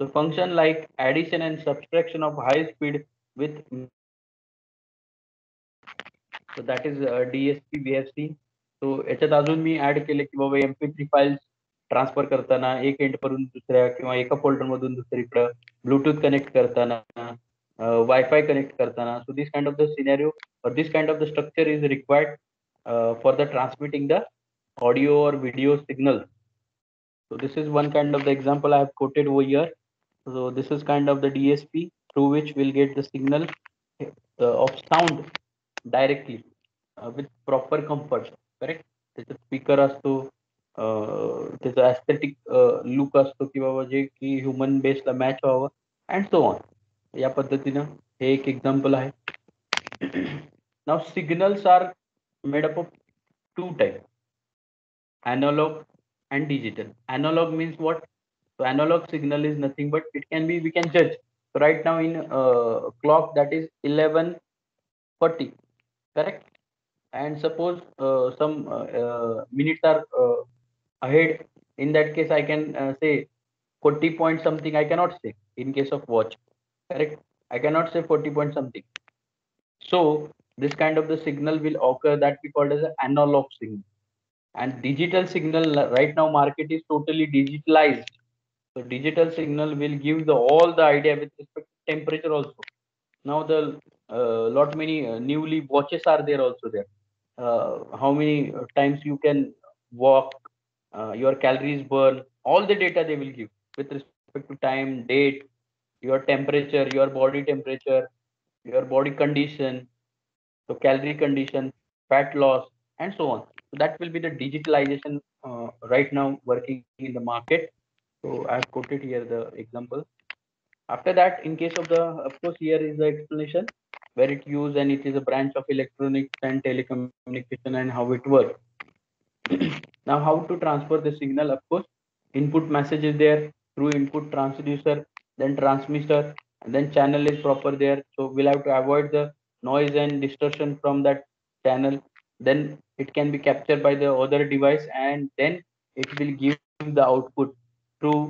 So function like addition and subtraction of high speed with. So that is DSP we have seen. So याच्यात अजून मी add केले की बाबा MP3 files transfer करताना एक and वरून दुसऱ्या किंवा एका फोल्डर मधून दुसरीकडे ब्लूटूथ कनेक्ट करताना वायफाय कनेक्ट करताना so this kind of the scenario और this kind of the structure is required for the transmitting the audio और video signal so this is one kind of the example I have quoted over here so this is kind of the DSP through which will get the signal of sound directly with proper comfort correct त्याचा speaker असतो त्याचा aesthetic look असतो की बाबा जे की human बेसला match व्हावं अँड सो ऑन या पद्धतीने हे एक एक्झाम्पल आहे now signals are made up of two type analog and digital analog means what so analog signal is nothing but it can be we can जज right now in clock that is 11:40 correct and suppose some minutes are ahead in that case I can say 40 point something I cannot say in case of watch correct I cannot say 40 point something so this kind of the signal will occur that we called as an analog signal and digital signal right now market is totally digitalized so digital signal will give the all the idea with respect to temperature also now the lot many newly watches are there also there how many times you can walk your calories burn all the data they will give with respect to time date your temperature your body temperature your body condition so calorie condition fat loss and so on so that will be the digitalization right now working in the market so I have quoted here the example after that in case of the of course here is the explanation where it used and it is a branch of electronics and telecommunication and how it works now how to transfer the signal of course input message is there through input transducer then transmitter and then channel is proper there so we'll have to avoid the noise and distortion from that channel then it can be captured by the other device and then it will give the output through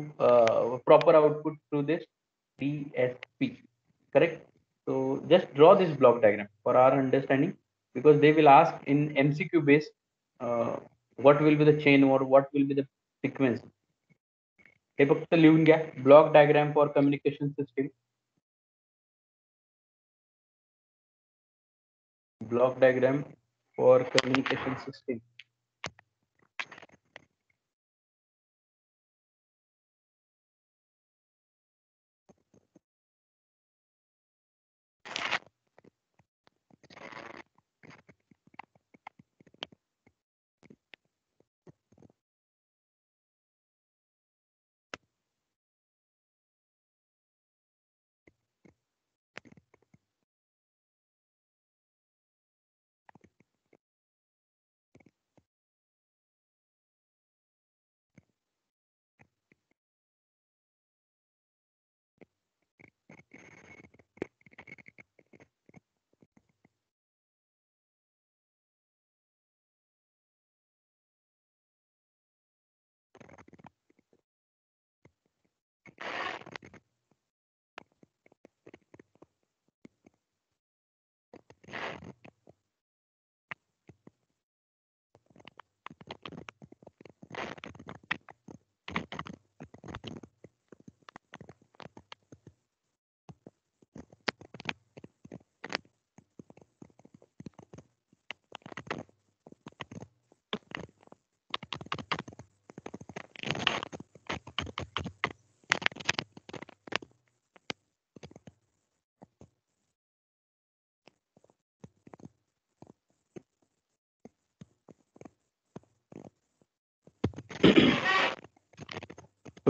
proper output through this DSP correct so just draw this block diagram for our understanding because they will ask in MCQ base what will be the chain or what will be the sequence हे फक्त लिहून घ्या block diagram for communication system block diagram for communication system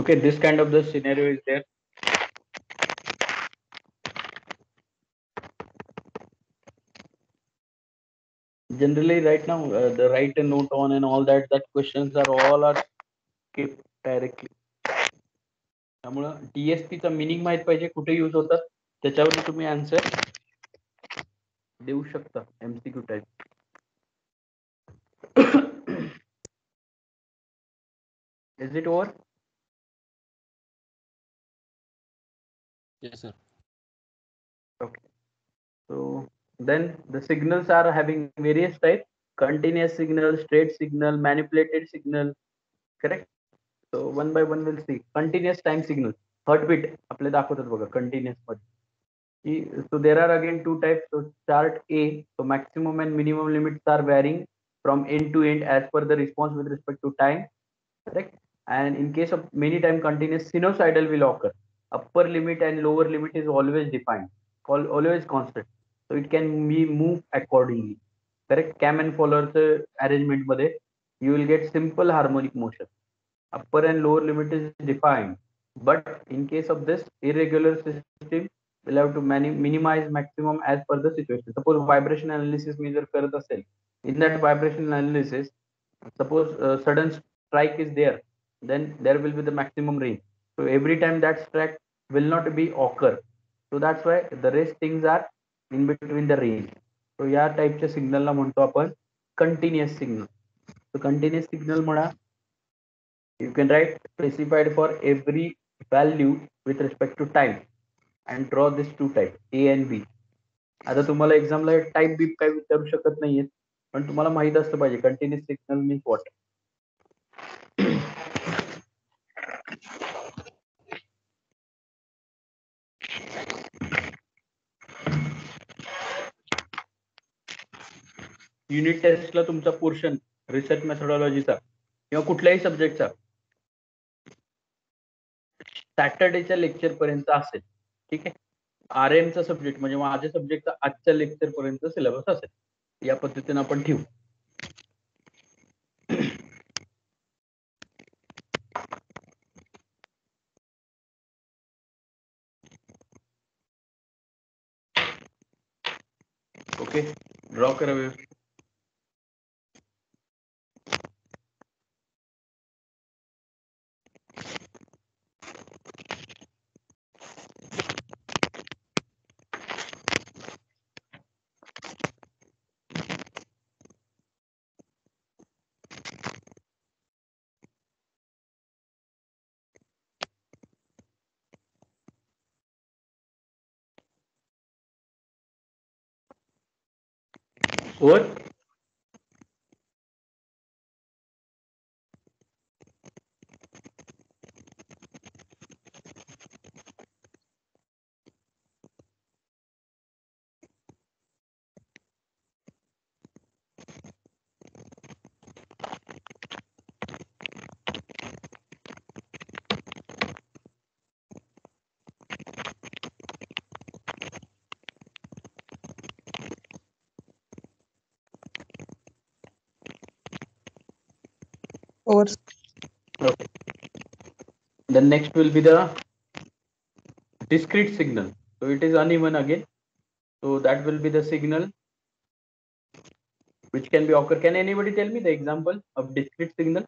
okay this kind of the scenario is there generally right now the write a note on and all that questions are all are skipped directly त्यामुळे DSP चा meaning माहित पाहिजे कुठे use होतात त्याच्यावर तुम्ही answer देऊ शकता MCQ type is it over Yes, sir. Okay. So then the signals are having various types: continuous signal, straight signal, manipulated signal. Correct. So one by one we'll see. Continuous time signal, heartbeat. आपले दाखवतात बघा continuous मध्ये. So there are again two types. So chart A. So maximum and minimum limits are varying from end to end as per the response with respect to time. Correct. And in case of many time continuous, sinusoidal will occur. Upper limit and lower limit is always defined, always constant. So it can be moved accordingly. Correct. Cam and follower's arrangement made, you will get simple harmonic motion. Upper and lower limit is defined. But in case of this irregular system, we'll have to minimize maximum as per the situation. Suppose vibration analysis measure karut asel. In that vibration analysis, suppose a sudden strike is there, then there will be the maximum range. So every time that strike will not be occur. So that's why the rest things are in between the range. So या type चे signal ला म्हणतो आपण continuous signal. So continuous signal म्हणा, you can write specified for every value with respect to time and draw this two types A and B. आता तुम्हाला exam ला type B काय विचारू शकत नाहीये, पण तुम्हाला माहित असलं पाहिजे continuous signal means what. Unit टेस्टला तुमचा पोर्शन रिसर्च मेथोडॉलॉजीचा किंवा कुठल्याही सब्जेक्टचा सॅटरडेच्या लेक्चर पर्यंत असेल. ठीक आहे. आरएमचा सब्जेक्ट म्हणजे माझ्या सब्जेक्टचा आजच्या लेक्चर पर्यंत सिलेबस असेल. या पद्धतीने आपण ठेवू. ओके, ड्रॉ करावे. Over. Okay. The next will be the discrete signal. So it is uneven again. So that will be the signal which can be occur. Can anybody tell me the example of discrete signal?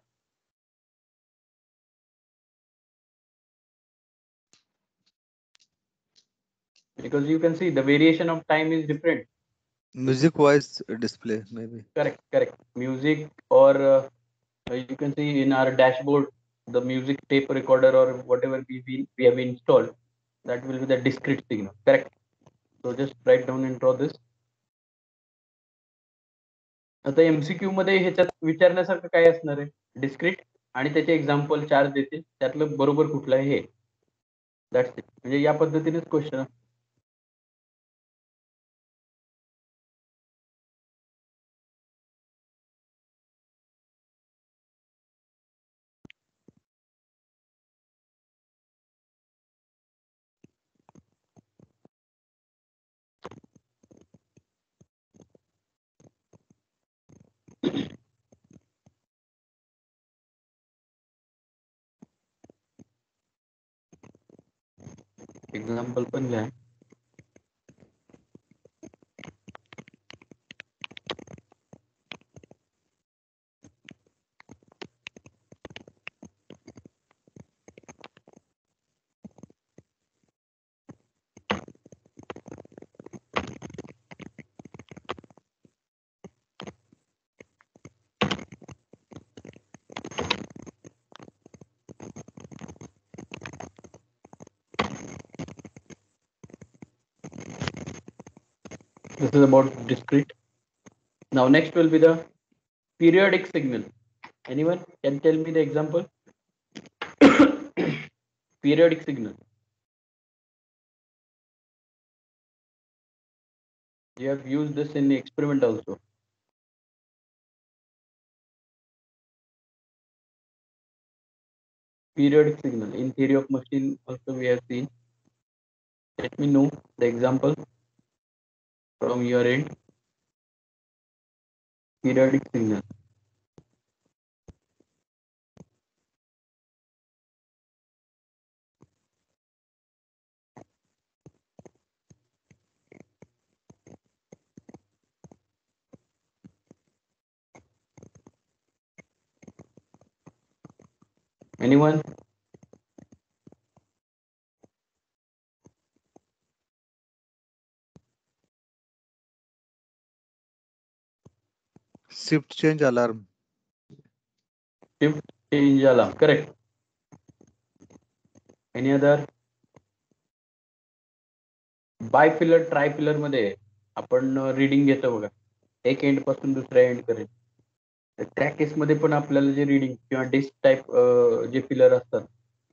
Because you can see the variation of time is different. Music wise display maybe. Correct, correct. Music or you can see in our dashboard, the music tape recorder or whatever we have installed, that will be the discrete signal. Correct. So just write down and draw this. आता MCQ मध्ये ह्याच्यात विचारण्यासारखं काय असणार आहे discrete आणि त्याचे example चार देतील त्यातलं बरोबर कुठलं आहे हे. That's it. म्हणजे या पद्धतीनेच क्वेश्चन. Example पण घ्या. This is about discrete. Now next will be the periodic signal. Anyone can tell me the example? Periodic signal. You have used this in the experiment also. Periodic signal. In theory of machine also we have seen. Let me know the example from your end. Periodic signal. Anyone? Shift change alarm. Shift change alarm, correct. Any other? Bifilar, trifilar मध्ये आपण reading घेतो बघा. एक and पासून दुसरा and करेल. त्या केसमध्ये पण आपल्याला जे रीडिंग किंवा डिस्क टाइप जे फिलर असतात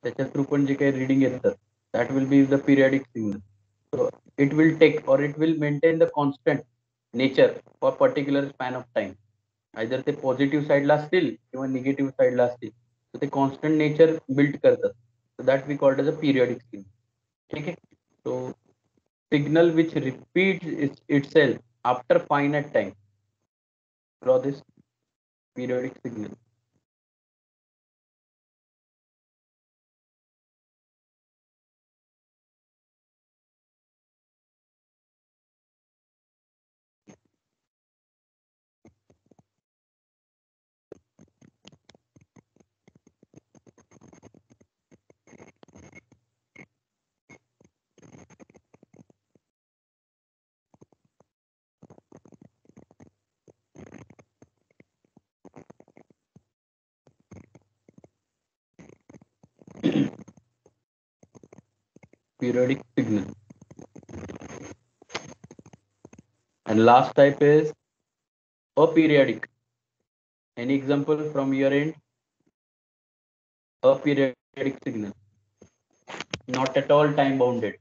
त्याच्या थ्रू पण जे काही रीडिंग येतात that will be the periodic signal. So it will take और it will maintain the constant nature for particular span of time. Either ते पॉझिटिव्ह साईडला असतील किंवा निगेटिव्ह साईडला असतील तर ते कॉन्स्टंट नेचर बिल्ड करतात. So that we called as a periodic signal. ठीक आहे. So signal which repeat itself after finite time. Draw this periodic signal. Periodic signal. And last type is aperiodic. Any example from your end? Aperiodic signal, not at all time bounded.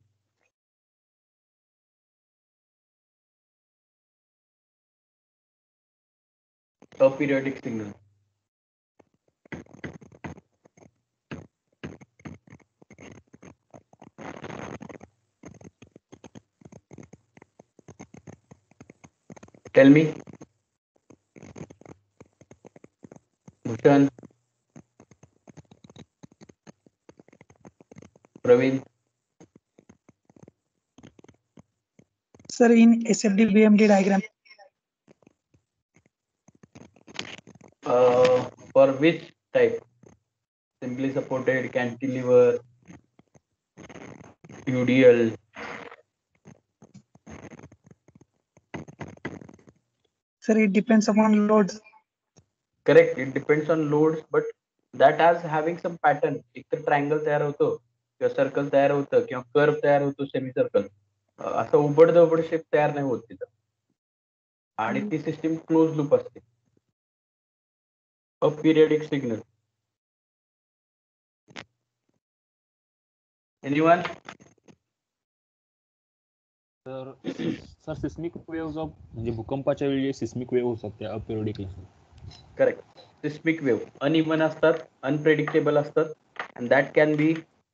Aperiodic signal. Tell me, Bhushan, Praveen. Sir, in SFD BMD diagram. For which type? Simply supported, cantilever, UDL. Sir, it depends upon loads. Correct, it depends on loads, but that has having some pattern. एक triangle तयार होतो किंवा circle तयार होतं किंवा curve तयार होतो semicircle. असं उबड-धोबड shape तयार नाही होत तिथं. आणि ती सिस्टीम क्लोज लूप असते. A periodic signal. Anyone? Sir seismic waves of म्हणजे भूकंपाच्या वेळी सिस्मिक वेव्ह होतात त्या अपीरियडिक असतात. करेक्ट. सिस्मिक वेव्ह अनइव्हन असतात, अनप्रेडिक्टेबल असतात and that can be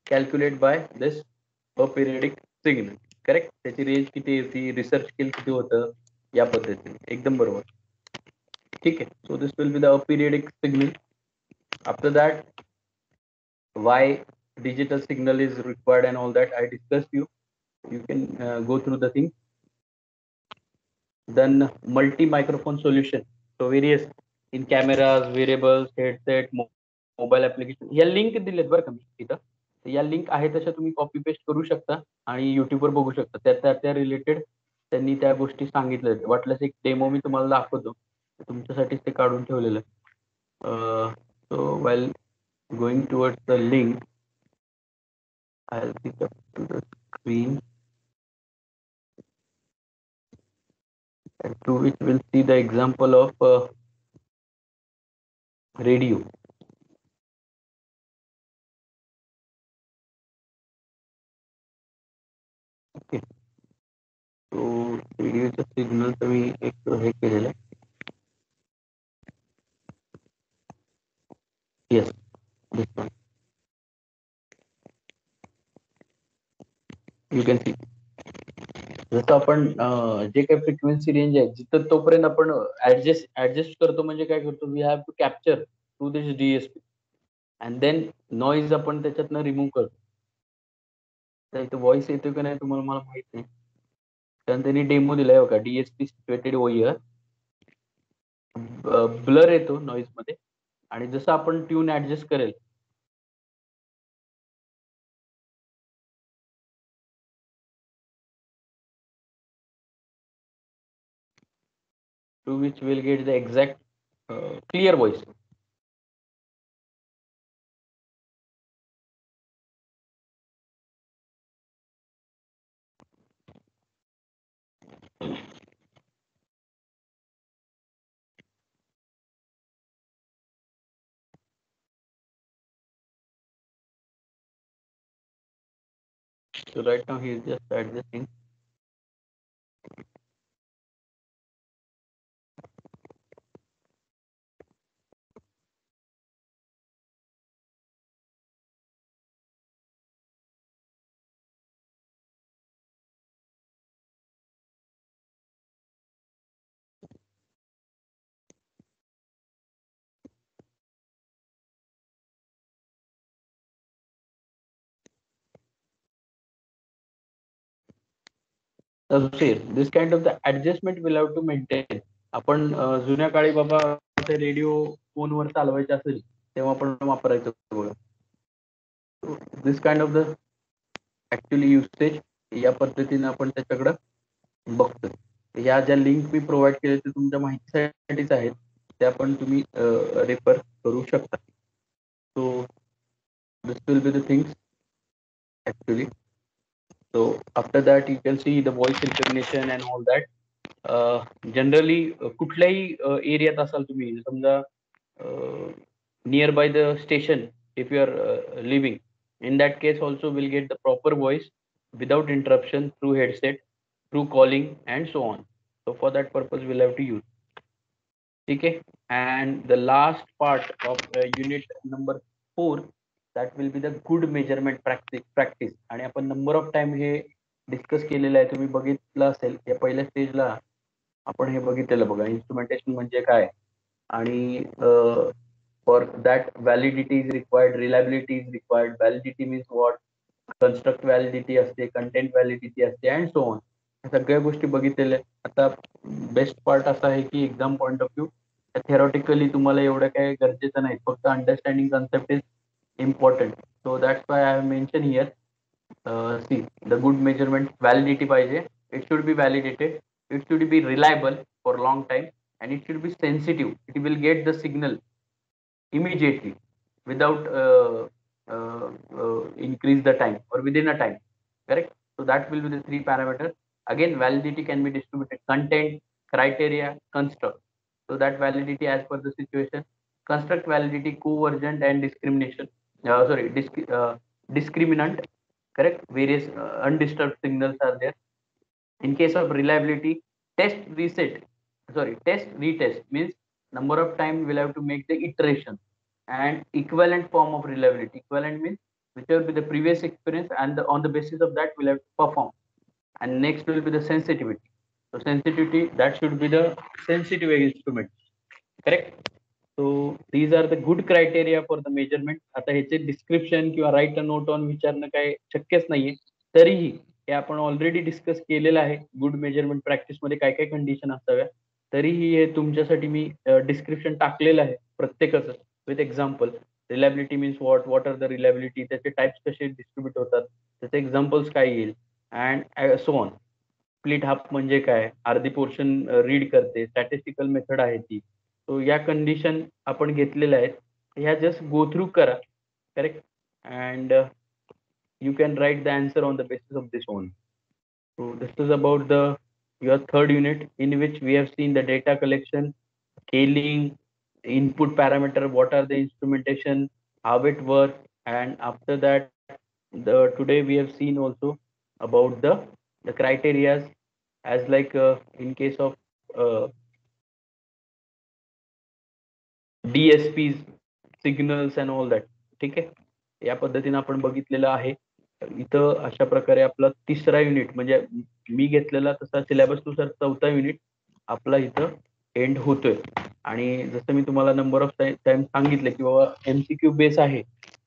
calculate by this aperiodic signal. Correct. त्याची रेंज किती येते, रिसर्च स्केल किती होतं या पद्धतीने. एकदम बरोबर. ठीक आहे. So this will be the aperiodic signal. After that why digital signal is required and all that I discussed you. You can go through the thing. Then multi-microphone solution. So various in cameras, wearables, headset, mobile application. या link दिलेत बरं का मी इथं. या link आहे तशा तुम्ही copy paste करू शकता आणि YouTube वर बघू शकता. त्या related त्यांनी त्या गोष्टी सांगितलेत. वाटल्यास एक डेमो मी तुम्हाला दाखवतो. तुमच्यासाठीच ते काढून ठेवलेलं. So while going towards the link, I'll pick up to the screen. to which we'll see the example of radio. Okay, so radio signal we have. Yes, this one. You can see. जसं आपण जे काही frequency range आहे जिथं तोपर्यंत आपण adjust करतो म्हणजे काय करतो we have to capture through this DSP and then noise आपण त्याच्यातनं रिमूव्ह करतो. इथं व्हॉइस येतो की नाही तुम्हाला मला माहित नाही कारण त्यांनी डेमो दिलाय बघा. डीएसपी सिच्युएटेड ओव्हर ब्लर येतो नॉइज मध्ये आणि जसं आपण ट्यून ऍडजस्ट करेल to which we'll get the exact clear voice. So right now he is just adjusting. This kind of the adjustment will have to maintain. आपण जुन्या काळी बाबा ते रेडिओ फोनवर चालवायचे असेल तेव्हा आपण वापरायचं बघा. This kind of the actually usage या पद्धतीने आपण त्याच्याकडे बघतो. या ज्या लिंक मी प्रोव्हाइड केले ते तुमच्या माहितीसाठीच आहेत त्या पण तुम्ही रेफर करू शकता. So this will be the things actually. So after that you can see the voice intonation and all that. Generally, kutlai area tasal tumhi, samjha nearby the station, if you are living, in that case also we'll get the proper voice without interruption through headset, through calling and so on. So for that purpose we'll have to use. Okay, and the last part of unit number 4. That will be the good measurement practice. आणि आपण number of time हे discuss केलेलं आहे. तुम्ही बघितलं असेल या पहिल्या स्टेजला आपण हे बघितलेलं बघा इन्स्ट्रुमेंटेशन म्हणजे काय आणि for that validity is required, reliability is required. Validity means what, construct validity असते, कंटेंट व्हॅलिडिटी असते अँड सो ऑन. या सगळ्या गोष्टी बघितलेल्या. आता बेस्ट पार्ट असा आहे की exam point of view theoretically तुम्हाला एवढं काय गरजेचं नाही, फक्त understanding concept is important. So that's why I have mentioned here. See, the good measurement validity paise. It should be validated. It should be reliable for a long time, and it should be sensitive. It will get the signal immediately without increase the time or within a time. Correct. So that will be the three parameters. Again, validity can be distributed: content, criteria, construct. So that validity as per the situation. Construct validity, covergent and discrimination. Discriminant, correct. Various undisturbed signals are there. In case of reliability, test retest means number of times we'll have to make the iteration. And equivalent form of reliability, equivalent means whichever be the previous experience and on the basis of that we'll have to perform. And next will be the sensitivity. So sensitivity, that should be the sensitive instrument, correct. So these are the good criteria for the measurement. आता हेचे description किंवा write a note on विचारणं काय शक्यच नाहीये. तरीही हे आपण already discuss केलेलं आहे गुड मेजरमेंट प्रॅक्टिस मध्ये काय काय कंडिशन असाव्या. तरीही हे तुमच्यासाठी मी डिस्क्रिप्शन टाकलेलं आहे प्रत्येकाचं with example. Reliability means what, what are the reliability, त्याचे टाइप्स कसे डिस्ट्रीब्यूट होतात, त्याचे एक्झाम्पल्स काय येईल and so on. Split half म्हणजे काय, अर्धी पोर्शन रीड करते, स्टॅटिस्टिकल मेथड आहे ती. सो या कंडिशन आपण घेतलेल्या आहेत, ह्या जस्ट गो थ्रू करा, correct. And you can write the answer on the basis of this one. So this is about the your third unit, in which we have seen the data collection, scaling, input parameter, what are the instrumentation, how it works. And after that, today we have seen also about the criterias, as like in case of DSPs, signals and all that. ठीक है, या पद्धतीने आपण बघितलेलं आहे. इथं अशा प्रकारे आपला तिसरा युनिट, म्हणजे मी घेतलेला तसा सिलेबस नुसार चौथा युनिट आपला इथं एंड होतोय. आणि जसं मी तुम्हाला नंबर ऑफ टाइम सांगितलं की बाबा एमसीक्यू बेस आहे,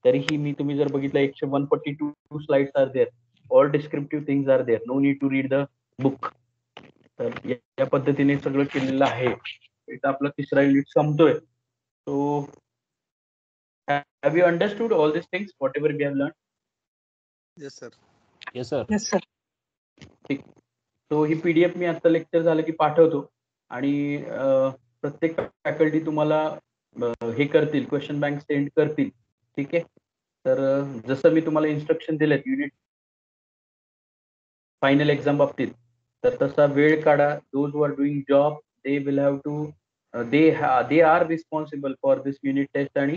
तरीही मी तुम्ही जर बघितलं 142 slides are there, all descriptive things are there, no need to read the book. तर या पद्धतीने सगळं केलेलं आहे. इथं आपला तिसरा युनिट संपतोय. So have you understood all these things, whatever we have learned? Yes, sir. Yes, sir. Yes, sir. So he PDF मी आता लेक्चर झालं की पाठवतो आणि प्रत्येक फॅकल्टी तुम्हाला हे करतील, क्वेश्चन बँक सेंड करतील. ठीक आहे. तर जसं मी तुम्हाला इन्स्ट्रक्शन दिलेत युनिट फायनल एक्झाम बाबतीत, तर तसा वेळ काढा. Those who are doing job they will have to they are responsible for this unit test आणि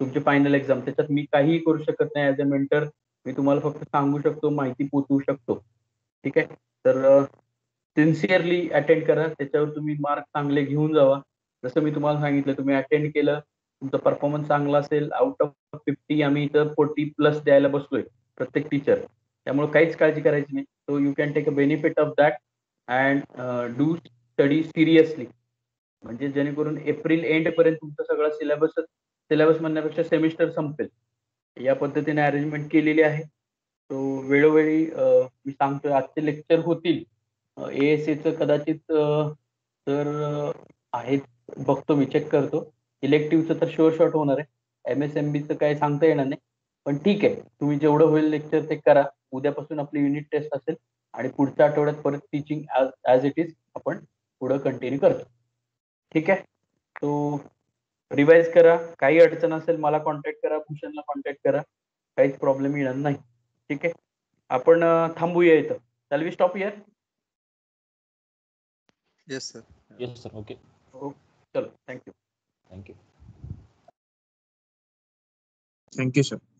तुमचे फायनल एक्झाम. त्याच्यात मी काहीही करू शकत नाही. ॲज अ मेंटर मी तुम्हाला फक्त सांगू शकतो, माहिती पोचवू शकतो. ठीक आहे. तर सिन्सिअरली अटेंड करा, त्याच्यावर तुम्ही मार्क चांगले घेऊन जावा. जसं मी तुम्हाला सांगितलं, तुम्ही अटेंड केलं, तुमचा परफॉर्मन्स चांगला असेल, आउट ऑफ 50 आम्ही इथं 40+ द्यायला बसलोय प्रत्येक टीचर, त्यामुळे काहीच काळजी करायची नाही. So you can take a benefit of that and do study seriously, म्हणजे जेणेकरून एप्रिल एंड पर्यंत तुमचा सगळा सिलेबस म्हणण्यापेक्षा सेमिस्टर संपेल. या पद्धतीने अरेंजमेंट केलेली आहे. तो वेळोवेळी मी सांगतोय आजचे लेक्चर होतील. एएसएचं कदाचित तर आहेत, बघतो मी, चेक करतो. इलेक्टिव्हचं तर शुअर शॉट होणार आहे. MSMBचं काय सांगता येणार नाही, पण ठीक आहे, तुम्ही जेवढं होईल लेक्चर ते करा. उद्यापासून आपली युनिट टेस्ट असेल आणि पुढच्या आठवड्यात परत टीचिंग ॲज इट इज आपण पुढं कंटिन्यू करतो. ठीक आहे. तो रिवाइज करा. काही अडचण असेल मला कॉन्टॅक्ट करा, भूषणला कॉन्टॅक्ट करा, काहीच प्रॉब्लेम येणार नाही. ठीक आहे. आपण थांबूया इथं. Shall we stop here? Yes sir. Yes sir. Okay. चलो, थँक्यू. थँक्यू. Thank you sir.